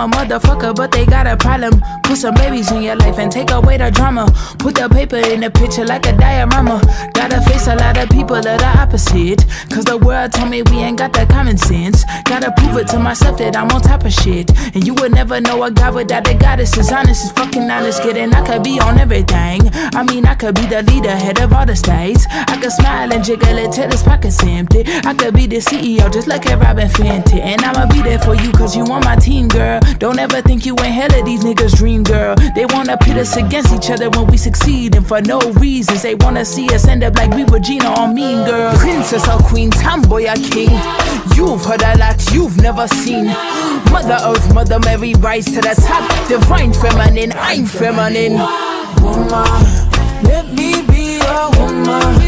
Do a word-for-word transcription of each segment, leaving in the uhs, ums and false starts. a motherfucker, but they got a problem. Put some babies in your life and take away the drama. Put the paper in the picture like a diorama. Gotta face a lot of people of the opposite, cause the world told me we ain't got that common sense. Gotta prove it to myself that I'm on top of shit. And you would never know a god without a goddess. As honest as fucking honest, kidding, I could be on everything. I mean, I could be the leader, head of all the states. I could smile and jiggle it till his pockets empty. I could be the C E O just like a Robin Fenty. And I'ma be there for you cause you on my team, girl. Don't ever think you ain't hell of these niggas' dream, girl. They wanna pit us against each other when we succeed, and for no reasons. They wanna see us end up like we were Gina or Mean Girl. Princess or queen, tomboy or king, you've heard a lot you've never seen. Mother Earth, Mother Mary, rise to the top. Divine feminine, I'm feminine. Woman, let me be a woman.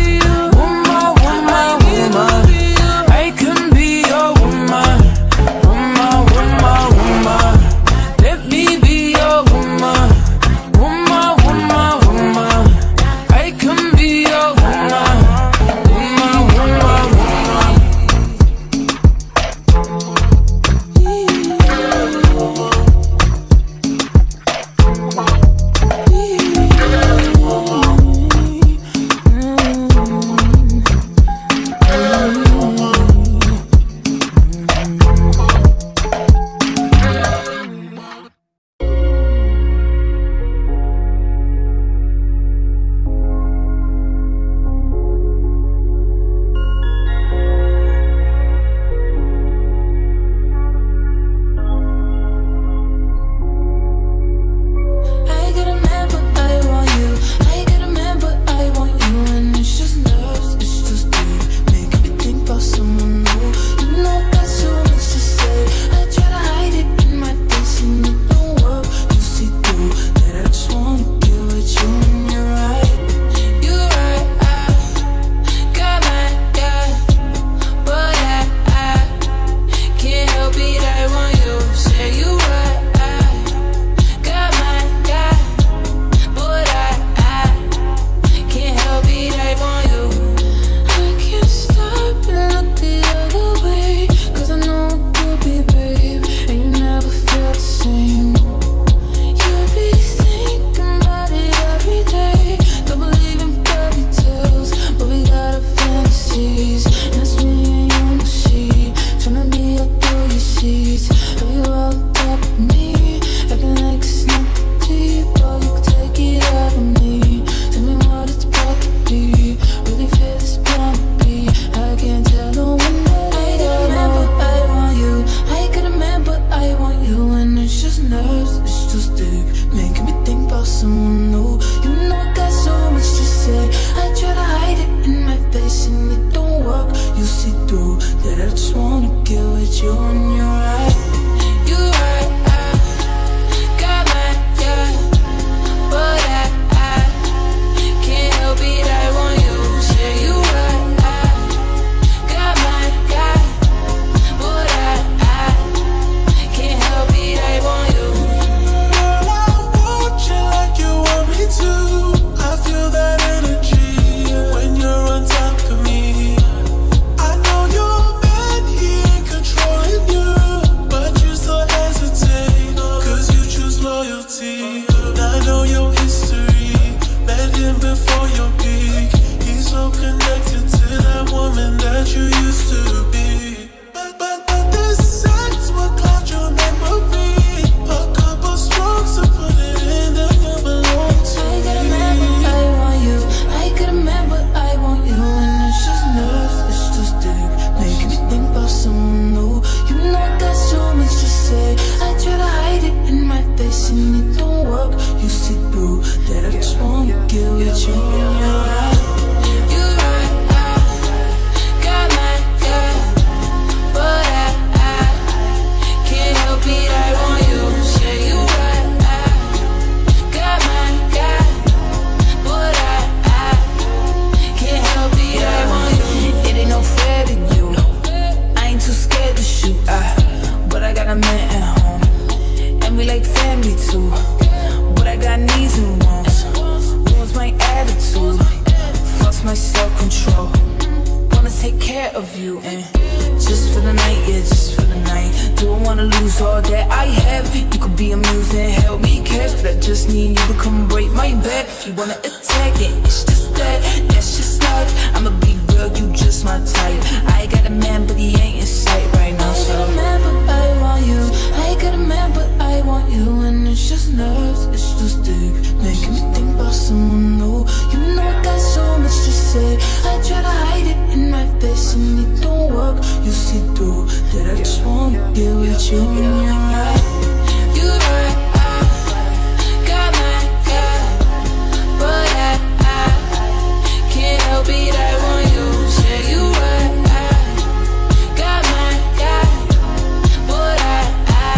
Of you, and just for the night, yeah, just for the night. don't wanna lose all that I have. You could be amusing, help me catch, but I just need you to come break my back. If you wanna attack it, it's just that, that's just life. I'm a big girl, you just my type. I got a man, but he ain't in sight right now, so I got a man, but I want you. I got a man, but I want you. And it's just nerves, it's just dick, making me think about someone new. You know I got so much to say, I try to hide it in my face, and it don't work, you see through that. I just wanna be with you, and you're right, you're right. I got my God, but I, I, I can't help it, I want you. Yeah, you're right. I got my God, but I, I,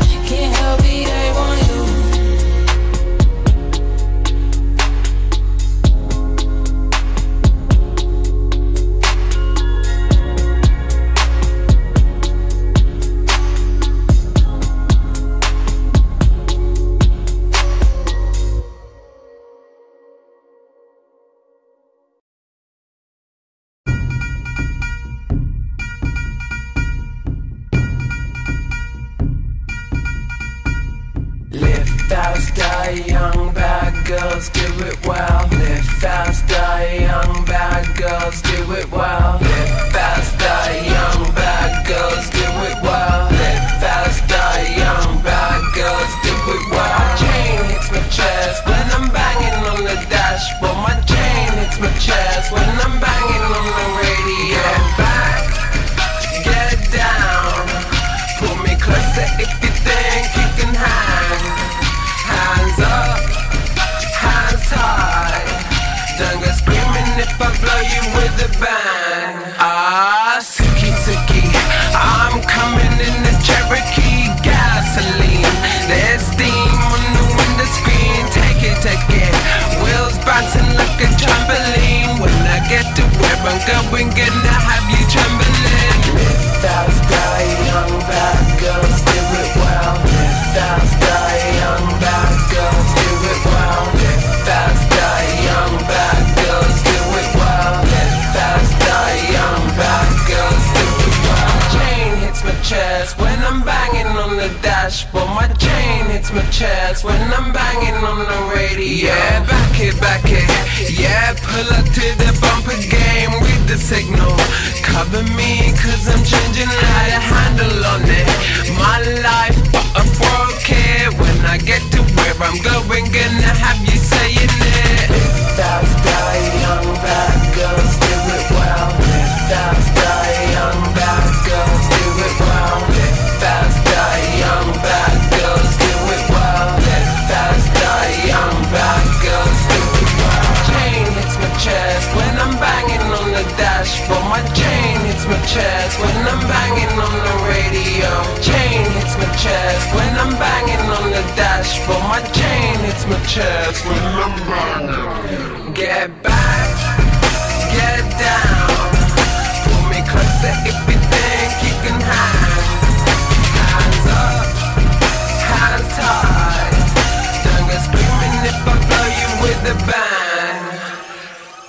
I can't help it, I want you. Young bad girls do it well. Live fast, die young bad girls do it well. Live fast, die young bad girls do it well. Live fast, die young bad girls do it well. My chain hits my chest when I'm banging on the dashboard. My chain hits my chest when I'm banging on the radio. Get back, get down, pull me closer if you think you can hang. Hands up, hands high. Don't go screaming if I blow you with a bang. Ah, Suki Suki, I'm coming in the Cherokee gasoline. There's steam on the window screen. Take it, take it. Wheels bouncing like a trampoline. When I get to where I'm going, gonna have you trembling. Live fast, die young, bad girls do it well. Live fast, die young, bad girls do it well. Live fast, die young, bad girls do it well. Live fast, die young, bad girls do it well. My chain hits my chest when I'm banging on the dashboard. My chain hits my chest when I'm banging on the radio. Yeah, back it, back it. Yeah, pull up to the bumper game with the signal. Cover me, cause I'm changing how to handle on it. My life, but I'm broken. When I get to where I'm going, gonna have you saying it. Live fast, die young, bad girls do it well. Live fast, die young, bad girls do it well. Live fast, die young, bad girls do it well. Live fast, die young, bad girls do it well. Chain hits my chest when I'm banging on the dashboard. My chain hits my chest when I'm banging on the radio. Chain hits my chest when I'm banging on the dashboard. My chain hits my chest when I'm banging. Get back, get down, pull me closer if you think you can hide. Hands up, hands high. Don't go screaming if I blow you with a bang.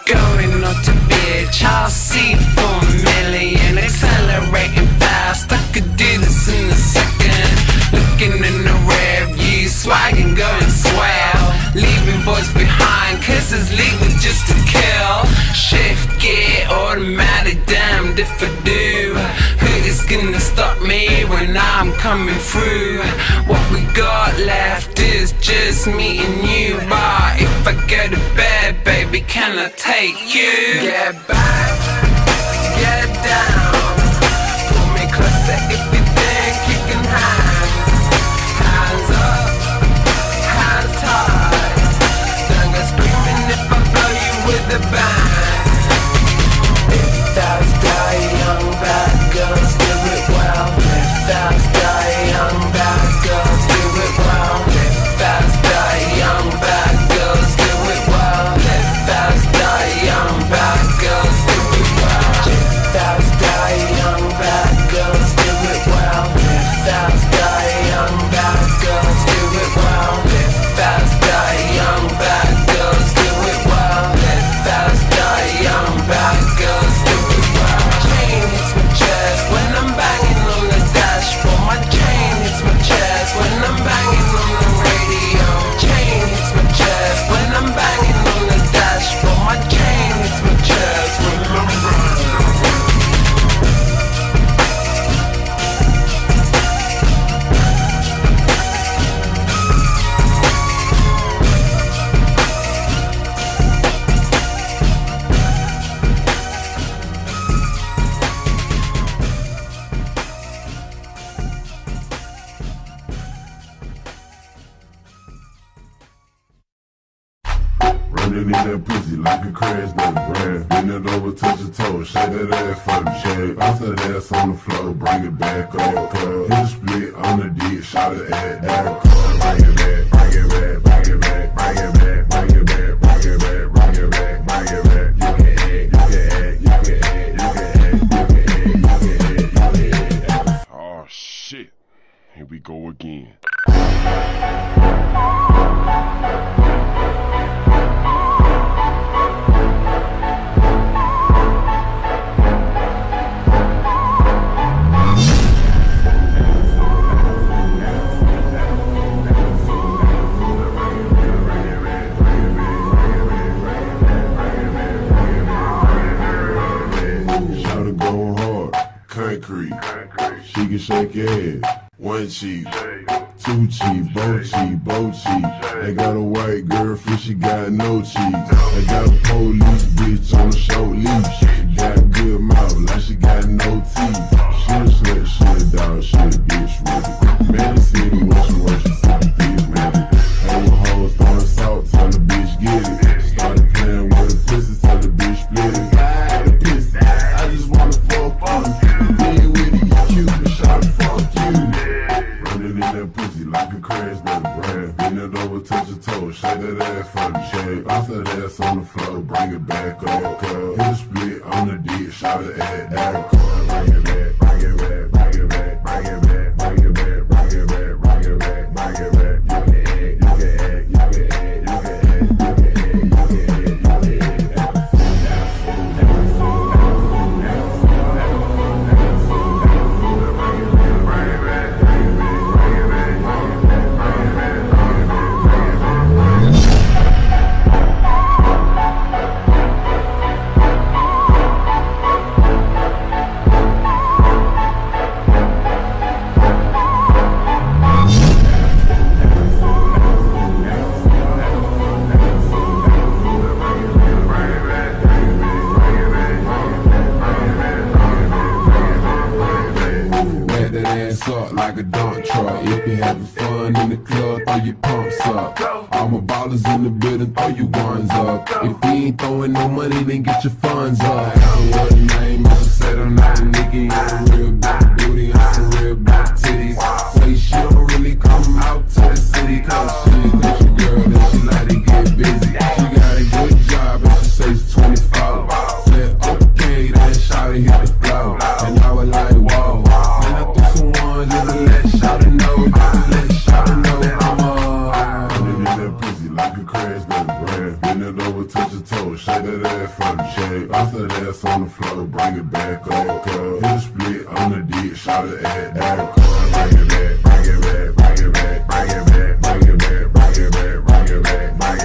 Going up to bitch, I'll see for a million. Accelerating fast, I could do this in a second. Looking in the rear view, swagging, going swell. Leaving boys behind, cause it's legal just to kill. Shift gear, automatic, damned if I do. Who is gonna stop me when I'm coming through? What we got left is just me and you. But if I go to bed, baby, can I take you? Get back, get down, pull me closer if you think you can hide. Hands up, hands high. Don't go screaming if I blow you with a bang. Live fast, die young, bad girls do it well. Live fast, die young, bad girls do it well. Live fast, die young, bad girls do it well. Live fast, die young, bad girls do it well. Live fast, die Give me that pussy like a crash, nigga, bruh. Bend it over, touch your toe, shake that ass for the check. Bounce that ass on the floor, bring it back up, cuz. Hit a split on the dick, shot it at that, cuz. Bring it back, bring it back, bring it back, bring it back, bring it back, bring it back, bring it back, bring it back. Shit, here we go again. Concrete. She can shake your ass. One cheek, two cheek, both cheek, both cheek. They got a white girlfriend, she got no cheeks. They got a police bitch on the short leash. She got a good mouth, like she got no teeth. Shit, shit, shit, dog, shit, bitch, with it. Man, the city, what you want, she said, bitch, man. Over hoes, throwing salt, tell the bitch, get it. Started playing with the pussy, tell the bitch, split it. Like a crash, nigga, bruh. Bend it over, touch your toe, shake that ass for the check. Bounce that ass on the floor, bring it back up, cuz. Hit a split on the dick, shot it at that, cuz. Bring it back, bring it back, bring it back, bring it back, bring it back, bring it back, bring it back, bring it back. Like a dump truck. If you having fun in the club, throw your pumps up. All my ballers in the building, throw your ones up. If you ain't throwing no money, then get your funds up. I don't want the name, I just said I'm not a nigga. I'm a real big booty, I'm a real big titties. Say she don't really come out to the city, cause she a country girl and she like to get busy. She got a good job and she says she's twenty-five. Said okay, then shawty hit the flow. And I was like, whoa. Just let shawty know, just let shawty know I'm on. Bend that pussy like a crash, nigga, bruh. Bend it over, touch your toe, shake that ass for the check. Bounce that ass on the floor, bring it back up, cuz. Hit a split on the dick, shawty at that, cuz. Bring it back, bring it back, bring it back, bring it back, bring it back, bring it back, bring it back, bring it back.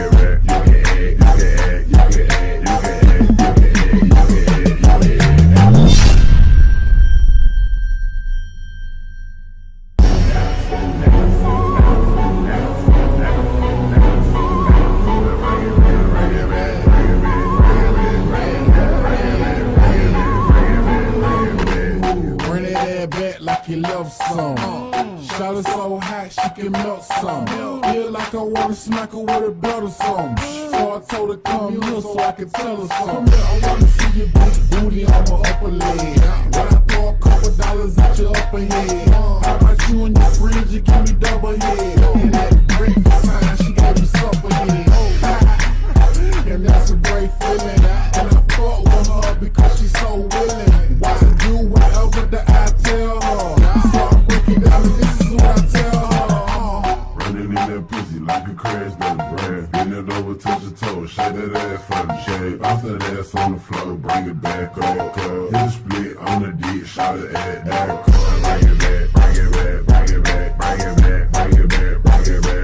She loves some. Shawty so hot she can melt some. Feel like I wanna smack her with a belt or something. So I told her come here so I can tell her something. I wanna see your big booty on my upper leg. When I throw a couple dollars at your upper head. How about you and your friends? You give me double head. And that brick sign she gave me supper head. And that's a great feeling. And I fought with her because she's so willing. Why do whatever that I tell her? Like a crash, nigga, bruh. Bend it over, touch your toe, shake that ass for the check. Bounce that ass on the floor, bring it back up, cuz. Hit a split on the dick, shot it at that, cuz. Bring it back, bring it back, bring it back, bring it back, bring it back, bring it back.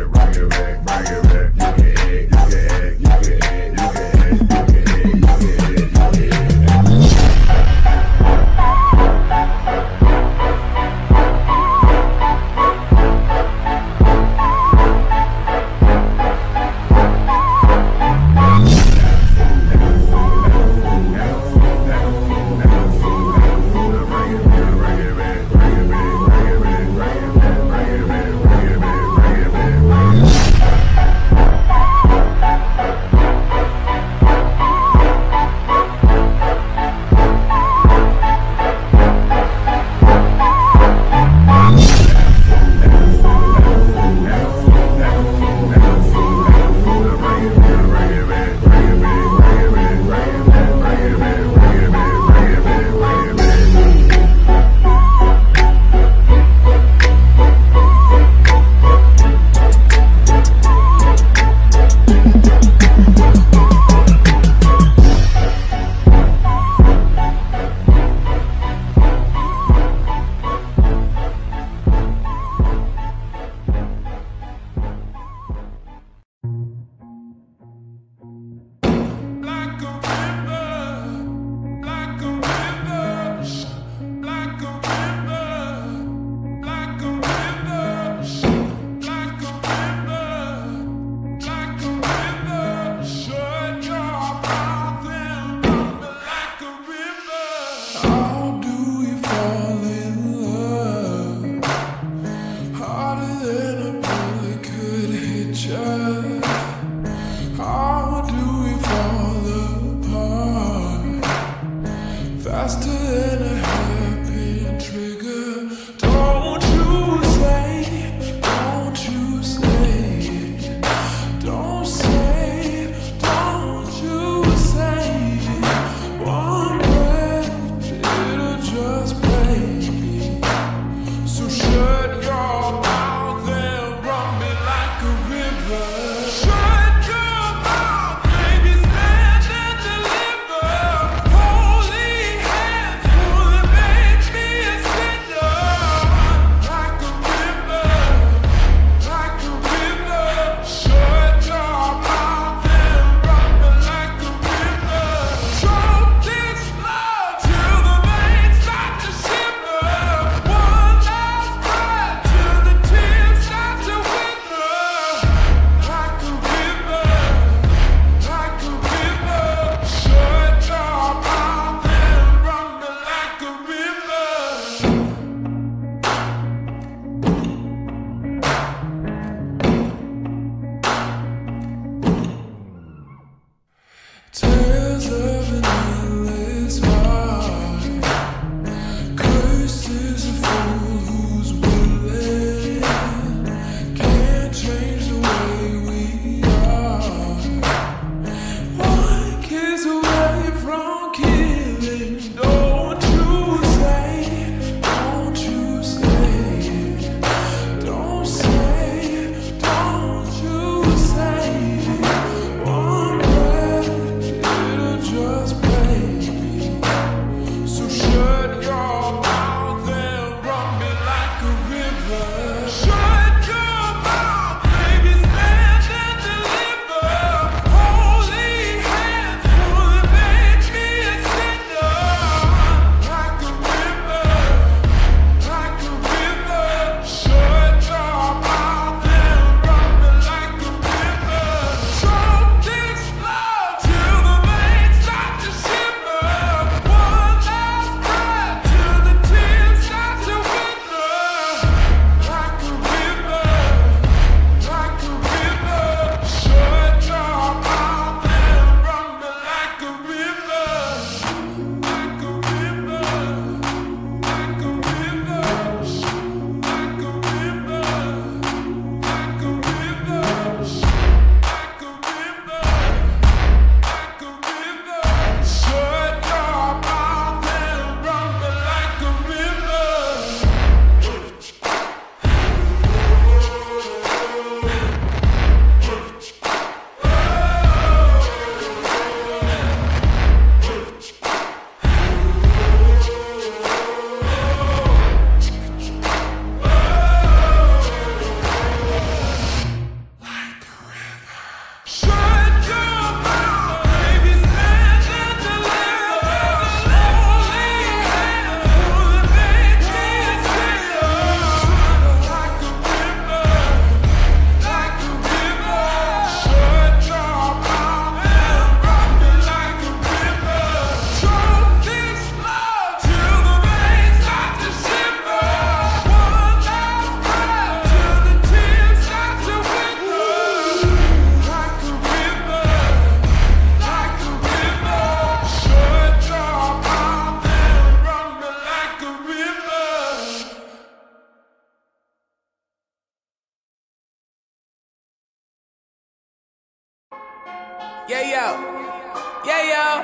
Yeah, yo. Yeah, yo.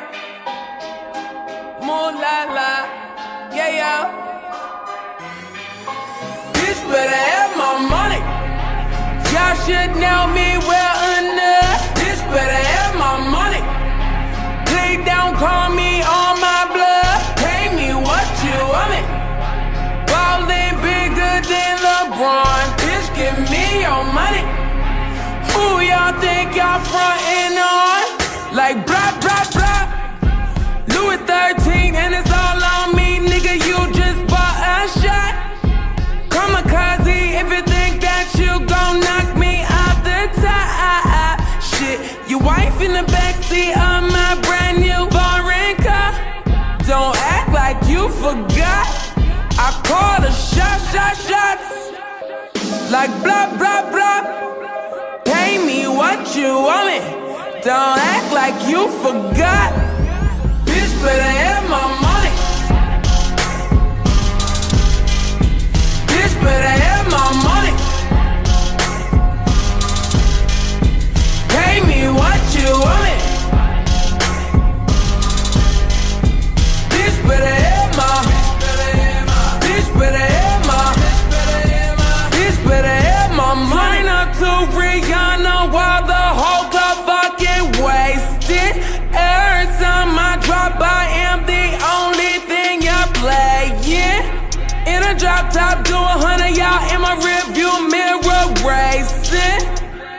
More la la. Yeah, yo. Bitch better have my money. Y'all should know me well enough. Bitch better have my money. Please don't call me on my bluff. Pay me what you want me. Ballin' bigger than LeBron. Bitch, give me your money. Who y'all think y'all frontin' on? Like brah, brah, brah. Louis thirteen and it's all on me, nigga, you just bought a shot. Kamikaze, if you think that you gon' knock me off the top. Shit, your wife in the backseat of my brand new foreign car. Don't act like you forgot. I call the shot, shot, shots. Like blah, blah, blah. Pay me what you want me. Don't act like you forgot. Bitch better have my money. Bitch better have my money. Pay me what you want me. Bitch better have my. Bitch better have my. Bitch better have my money. To Rihanna while the whole club fucking wasted. Every time I drop, I am the only thing y'all playing. In a drop top, do a hundred, y'all in my rearview mirror racing.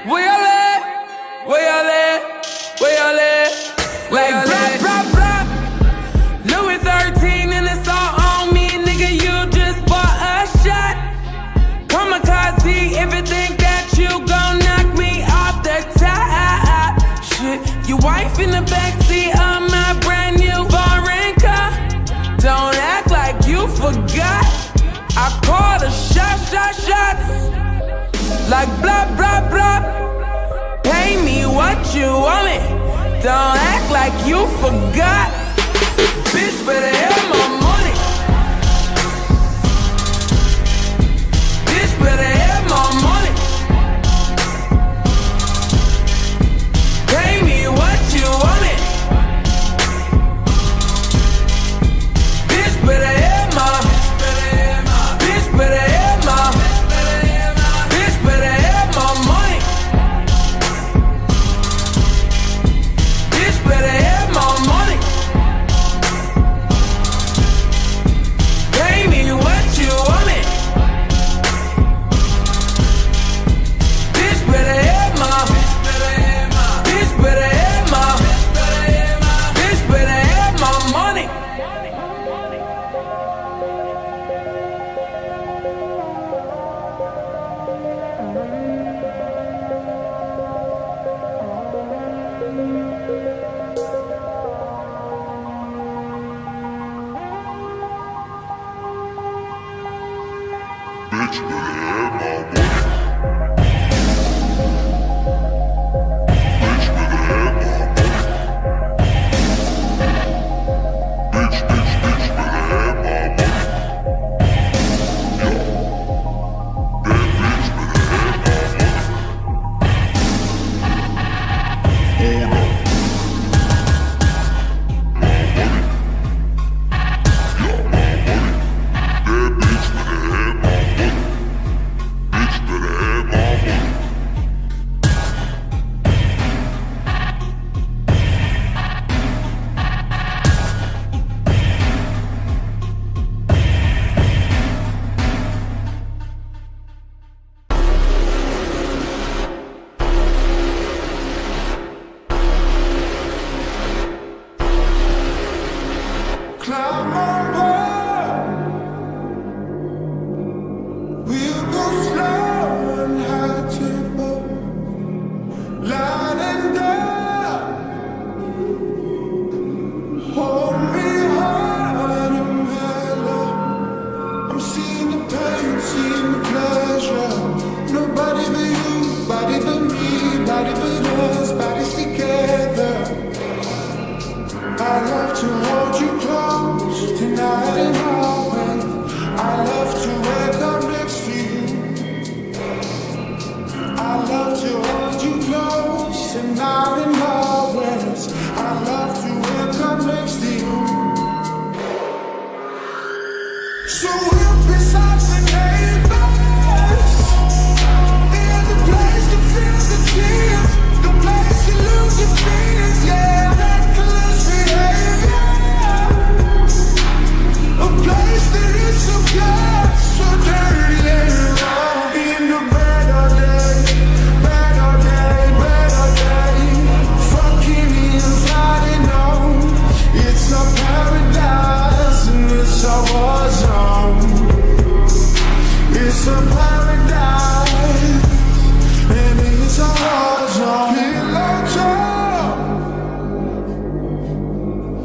Where y'all at? Where y'all at? Where y'all at? Like blah, blah, blah. Louis thirteen and it's all on me, nigga, you just bought a shot. Kamikaze, everything. You gon' knock me off the top. Shit, your wife in the backseat of my brand new foreign car. Don't act like you forgot. I call the shot, shot, shots. Like blah, blah, blah. Pay me what you want me. Don't act like you forgot. Bitch better have my money. Bitch better have my money. You want it? Bitch better have my. Bitch better have my. Bitch better have my money. Bitch better have my money.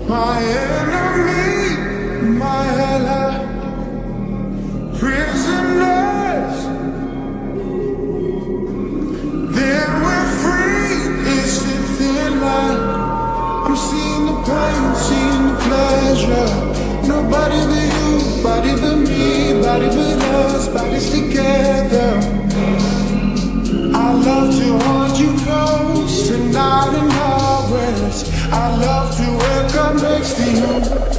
My enemy, my ally, prisoners. Then we're free, it's the thin line. I'm seeing the pain, seeing the pleasure. Nobody but you, body but me, body but us, bodies together. I love to hold you close, and not in hours. I love to wake up next to you.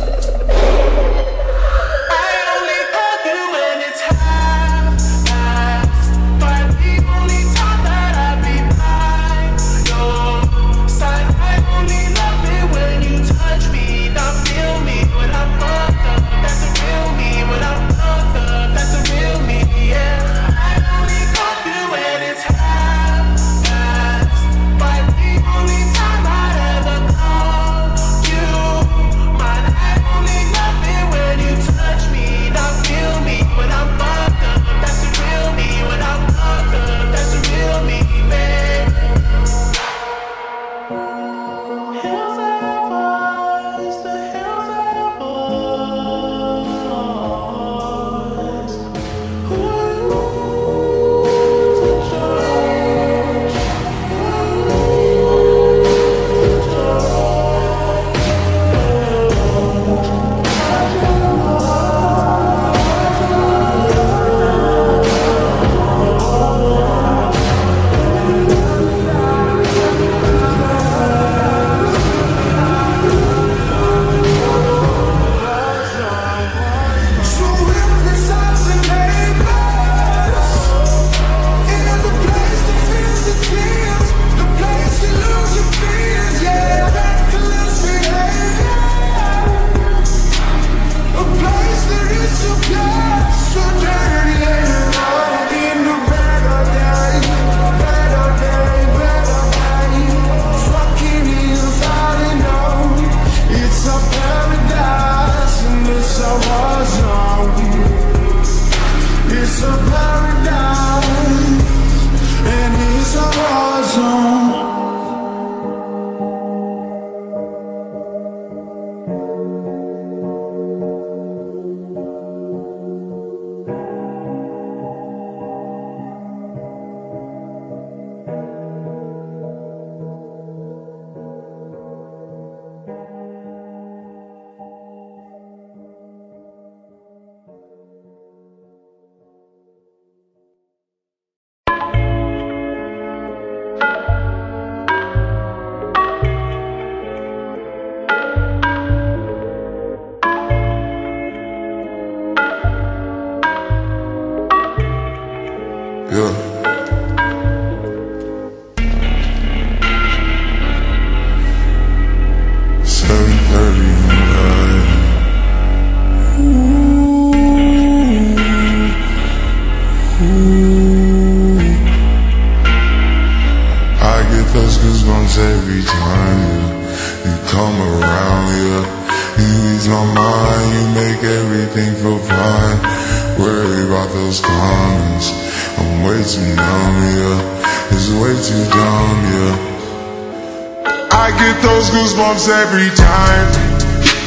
Every time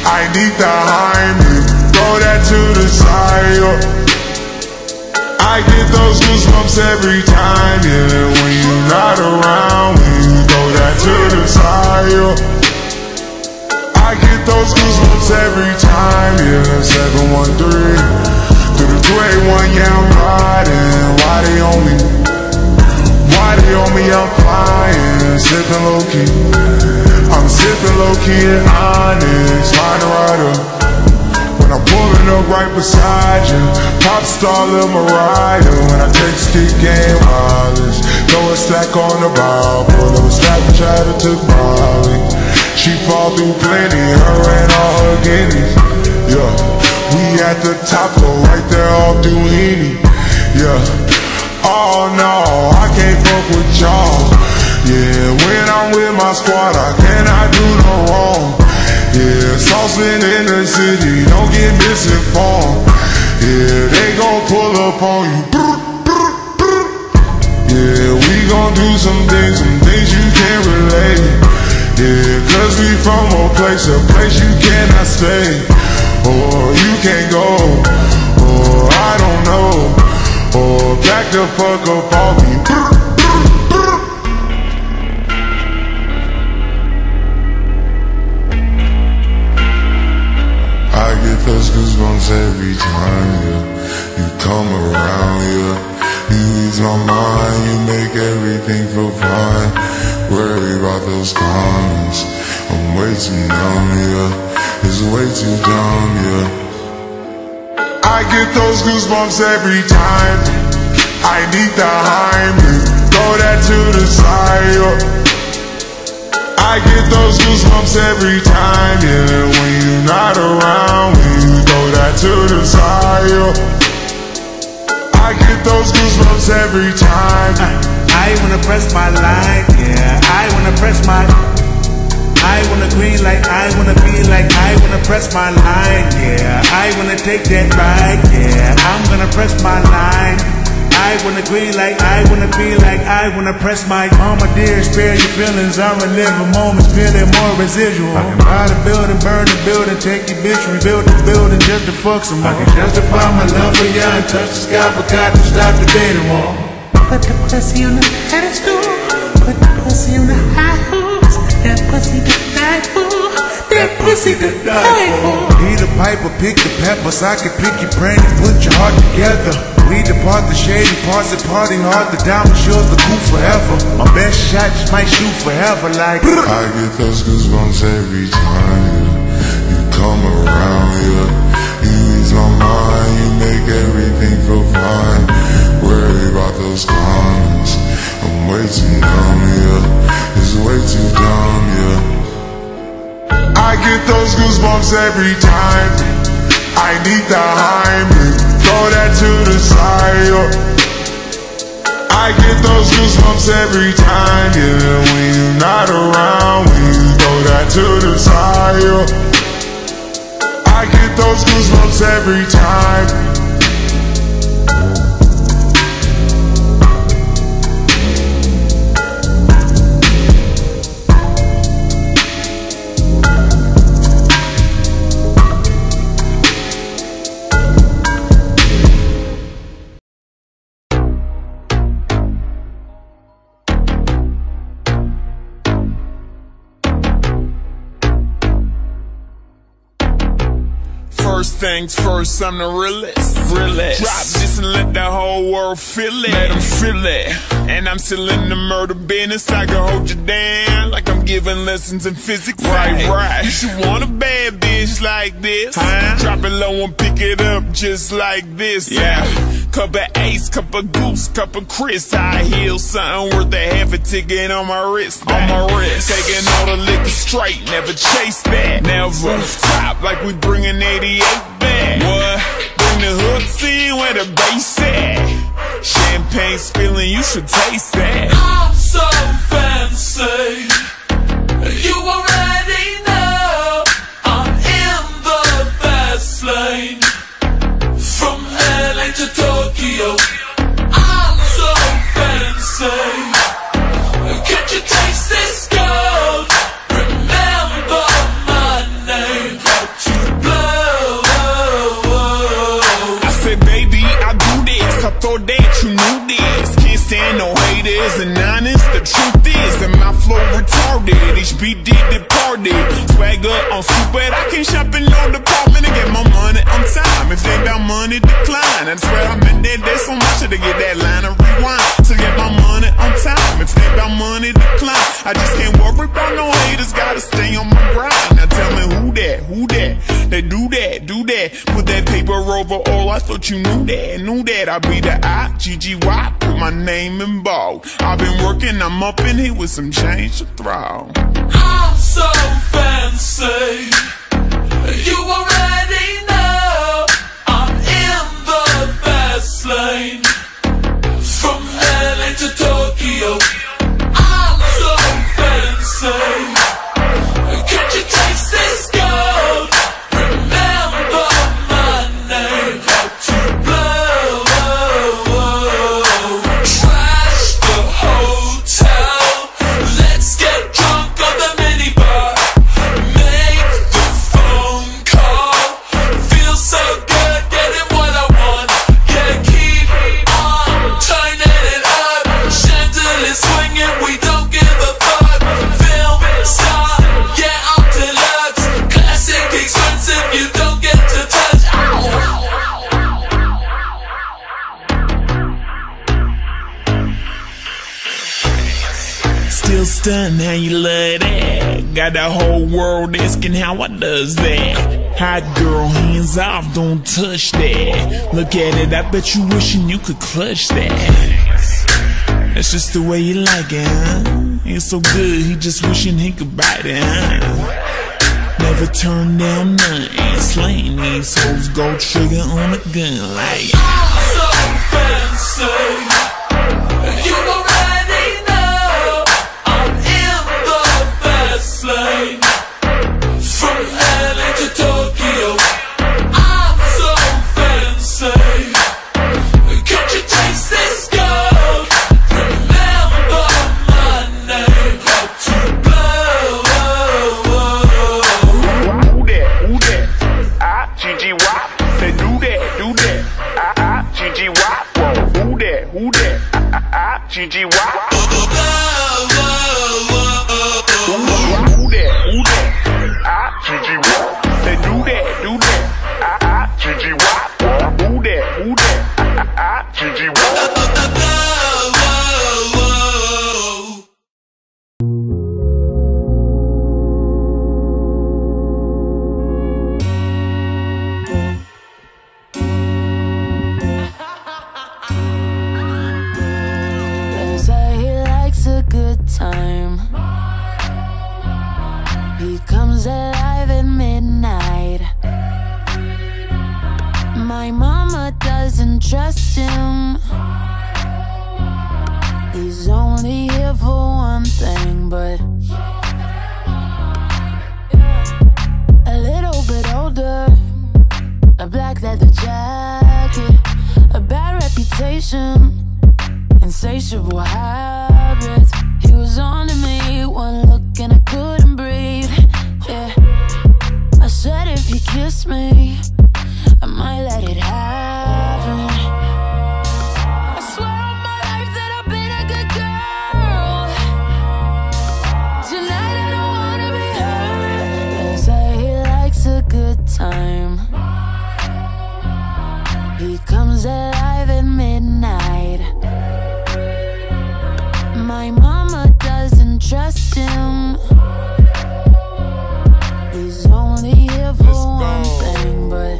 I need the hymen, throw that to the side. I get those goosebumps every time, yeah. When you're not around, when you throw that to the side, I get those goosebumps every time, yeah. seven one three through the two eight one, yeah, I'm riding. Why they on me? Why they on me? I'm flying, sipping low key. I'm sipping low-key and Onyx, liner right up. When I'm pulling up right beside you, pop star Lil Mariah. When I take stick game wireless, throw a stack on the Bible, throw a stack of chatter to Bali. She fall through plenty, her and all her guineas. Yeah, we at the top floor, right there off Duini. Yeah, oh no, I can't fuck with y'all. Yeah, when I'm with my squad, I cannot do no wrong. Yeah, saucin' in the city, don't get misinformed. Yeah, they gon' pull up on you. do some things, some things you can't relate. Yeah, cause we from a place, a place you cannot stay. Or you can't go, or I don't know. Or back the fuck up all me. I get those goosebumps every time, yeah. You come around, yeah. You ease my mind, you make everything feel fine. Worry about those comments, I'm way too numb, yeah. It's way too dumb, yeah. I get those goosebumps every time. I need the high, throw that to the side, yeah. I get those goosebumps every time, yeah. When you're not around, when you throw that to the side, yo. I get those goosebumps every time. I, I wanna press my line, yeah. I wanna press my. I wanna green like I wanna be like. I wanna press my line, yeah. I wanna take that ride, yeah. I'm gonna press my line. I wanna green like, I wanna be like, I wanna press my arm, my dear, spare your feelings, I relive moments, feeling more residual. I can buy the building, burn the building, take your bitch, rebuild the building, just to fuck some more. I can justify my love for ya and touch the sky, forgot to stop the dating wall. Put the pussy on the pedestal, put the pussy on the high horse, that pussy to die for, that pussy to die for. Need a piper, pick the peppers, I can pick your brain and put your heart together. We depart the shady parts and party hard. The diamond shows the cool forever. My best shot just might shoot forever like. I get those goosebumps every time, yeah. You come around, yeah. You ease my mind, you make everything feel fine. Worry about those comments, I'm way too dumb, yeah. It's way too dumb, yeah. I get those goosebumps every time. I need the high, throw that to the side, yo. I get those goosebumps every time, yeah. When you're not around, when you throw that to the side, yo. I get those goosebumps every time. First things first, I'm the realest. realest. Drop this and let the whole world feel it. Let them feel it. And I'm still in the murder business. I can hold you down like I'm giving lessons in physics. Right, right. right. You should want a bad bitch like this. Huh? Drop it low and pick it up just like this. Yeah. Cup of Ace, cup of Goose, cup of Chris. I heal something worth a half a ticket on my wrist. On my wrist. Taking all the liquor straight. Never chase that. Never. Top like we bringing eighty-eight. Back. What? Bring the hooks in where the bass at. Champagne spilling, you should taste that. I'm so fancy, you already know. I'm in the fast lane, from L A to Tokyo. I'm so fancy, can't you taste this gold? Remember my name, to the blood. I thought that you knew this. Can't stand no haters, and honest, the truth is, and my flow retarded. H B D departed. Swagger on stupid. I can shop in no department and get my money on time. If they about money decline, I swear I've been there, there's so much to get that line and rewind. To get my money on time. If they about money decline, I just can't worry about no haters. Gotta stay on my grind. Now tell me who that, who that? They do that, do that. Put that paper over all. I thought you knew that, knew that. I be the I G G Y, put my name in bold. I've been working, I'm up in here with some change to throw. I'm so fancy, you already know. I'm in the fast lane, from L A to Tokyo. I'm so fancy, can't you taste this gold? Remember my name, to the blood. Trash the whole still stunned how you love that. Got the whole world asking how I does that. Hot girl, hands off, don't touch that. Look at it, I bet you wishing you could clutch that. That's just the way you like it, huh? It's so good, he just wishing he could bite it, huh? Never turn down nothing, slaying these hoes, gold trigger on a gun like I'm so fancy, you already know I'm in the fast lane. From L A to Tokyo, I'm so fancy. Could you taste this gold? Remember my name, to blow. G G Y. Who that? Who that? I G G Y. They do that, do that. I G G Y. Who that? Who that? I G G Y. Time. He comes alive at midnight. My mama doesn't trust him. He's only here for one thing, but a little bit older, a black leather jacket, a bad reputation, insatiable habits. He was on to me, one look and I couldn't breathe. Yeah, I said if you kiss me, I might let it happen. I swear on my life that I've been a good girl. Tonight I don't wanna be hurt. They say he likes a good time. He comes alive at midnight. My mama doesn't trust him. He's only here for one thing, but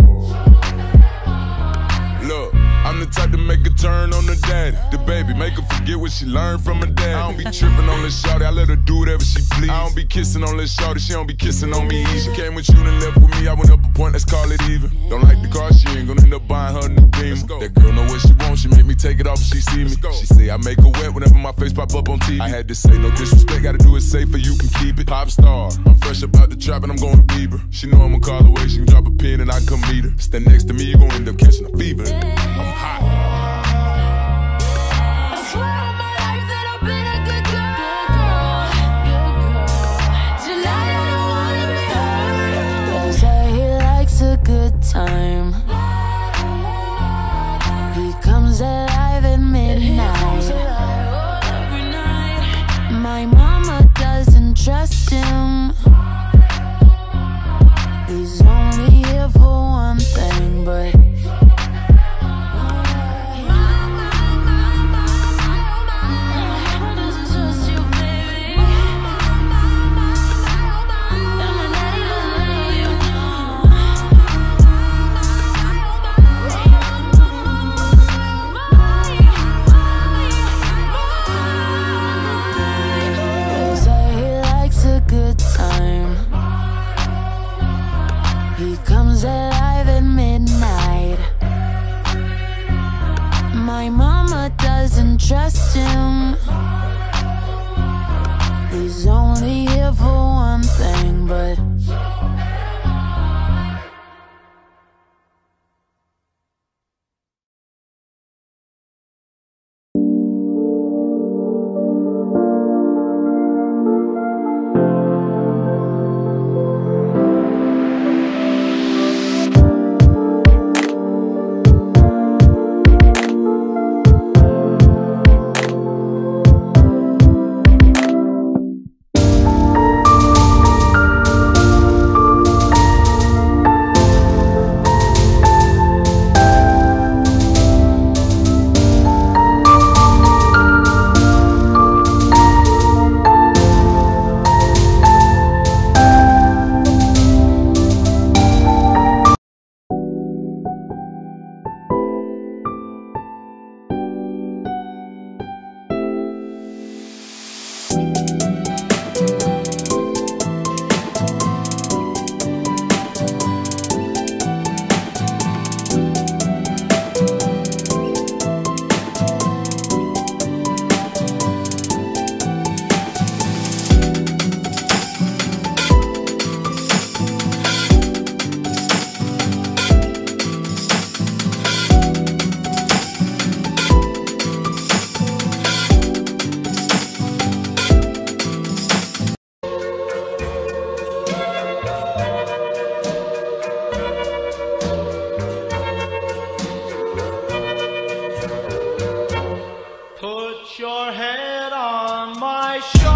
look, I'm the type to make a turn on the daddy, the baby, make her forget what she learned from her dad. I don't be tripping on this shawty, I let her do whatever she please. I don't be kissing on this shawty, she don't be kissing on me. She came with you and left with me, I went up a point, let's call it even. Don't like the car, she ain't gonna end up buying her new beam. That girl know what she wants, she make me take it off if she see me. She say I make her wet whenever my face pop up on T V. I had to say no disrespect, gotta do it safer, you can keep it. Pop star, I'm fresh about the trap and I'm going Bieber. She know I'ma call away, she can drop a pin and I can come meet her. Stand next to me, you gon' end up catching a fever. I'm hot. Good time. He comes alive at midnight. My mama doesn't trust him. He's only here for one thing, but Put your head on my shoulder.